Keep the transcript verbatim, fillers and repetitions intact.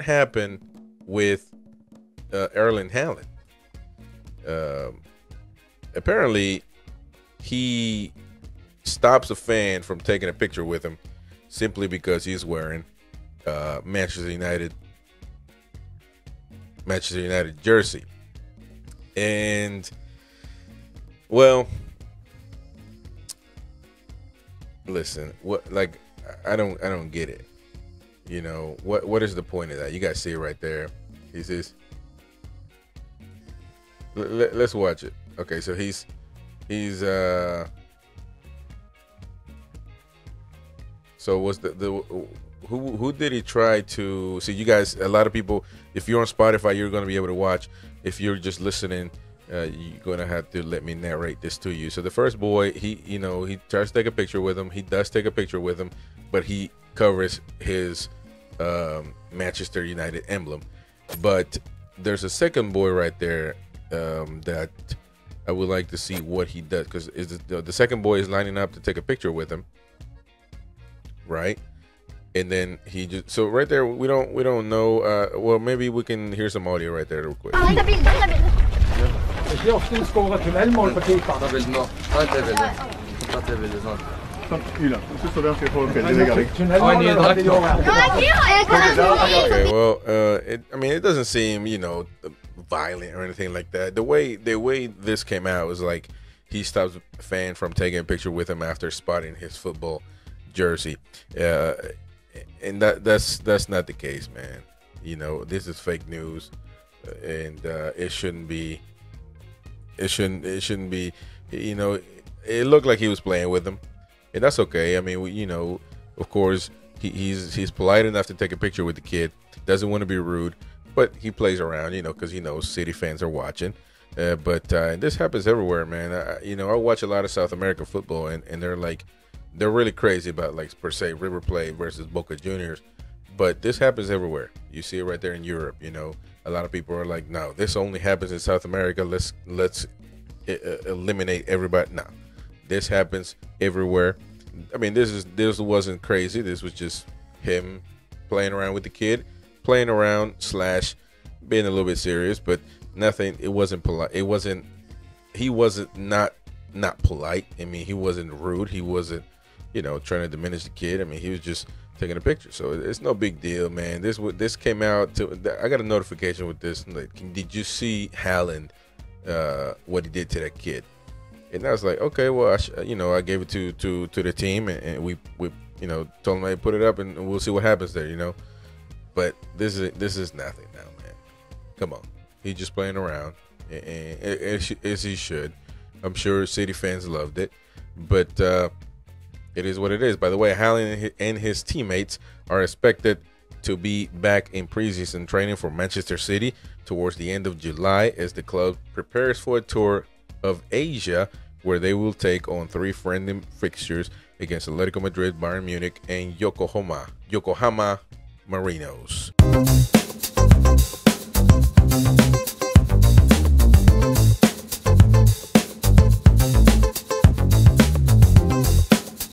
what happened with uh, Erling Haaland. Um, apparently, he stops a fan from taking a picture with him simply because he's wearing uh, Manchester United Manchester United jersey. And well, listen, what like I don't I don't get it. You know, what what is the point of that? You guys see it right there. He says, let's watch it. Okay, so he's he's uh so was the the who who did he try to see? You guys, a lot of people, if you're on Spotify, you're going to be able to watch. If you're just listening, uh, you're going to have to let me narrate this to you. So the first boy, he you know, he tries to take a picture with him. He does take a picture with him, but he covers his um, Manchester United emblem. But there's a second boy right there um, that I would like to see what he does, because the, the second boy is lining up to take a picture with him, right? And then he just, so right there, we don't we don't know. Uh, well, maybe we can hear some audio right there real quick. Okay, well, uh, it, I mean, it doesn't seem, you know, violent or anything like that. The way the way this came out was like he stops a fan from taking a picture with him after spotting his football jersey. Uh, and that that's that's not the case, man. You know, this is fake news, and uh, it shouldn't be. It shouldn't. It shouldn't be. You know, it looked like he was playing with him, and that's okay. I mean, we, you know, of course, he, he's he's polite enough to take a picture with the kid. Doesn't want to be rude, but he plays around, you know, because he knows City fans are watching. Uh, but uh, this happens everywhere, man. I, you know, I watch a lot of South American football, and and they're like, they're really crazy about, like, per se, River Plate versus Boca Juniors. But this happens everywhere. You see it right there in Europe. You know, a lot of people are like, no, this only happens in South America. Let's let's eliminate everybody. No, this happens everywhere. I mean, this is this wasn't crazy. This was just him playing around with the kid, playing around slash being a little bit serious, but nothing. It wasn't polite. It wasn't. He wasn't not not polite. I mean, he wasn't rude. He wasn't, you know, trying to diminish the kid. I mean, he was just taking a picture. So it's no big deal, man. This this came out to, I got a notification with this. Like, did you see Haaland, uh, what he did to that kid? And I was like, okay, well, I sh you know, I gave it to to to the team, and, and we we you know told them, hey, put it up, and we'll see what happens there, you know. But this is this is nothing now, man. Come on, he's just playing around, and, and, and as he should. I'm sure City fans loved it, but. Uh, It is what it is. By the way, Haaland and his teammates are expected to be back in preseason training for Manchester City towards the end of July as the club prepares for a tour of Asia where they will take on three friendly fixtures against Atletico Madrid, Bayern Munich, and Yokohama, Yokohama Marinos.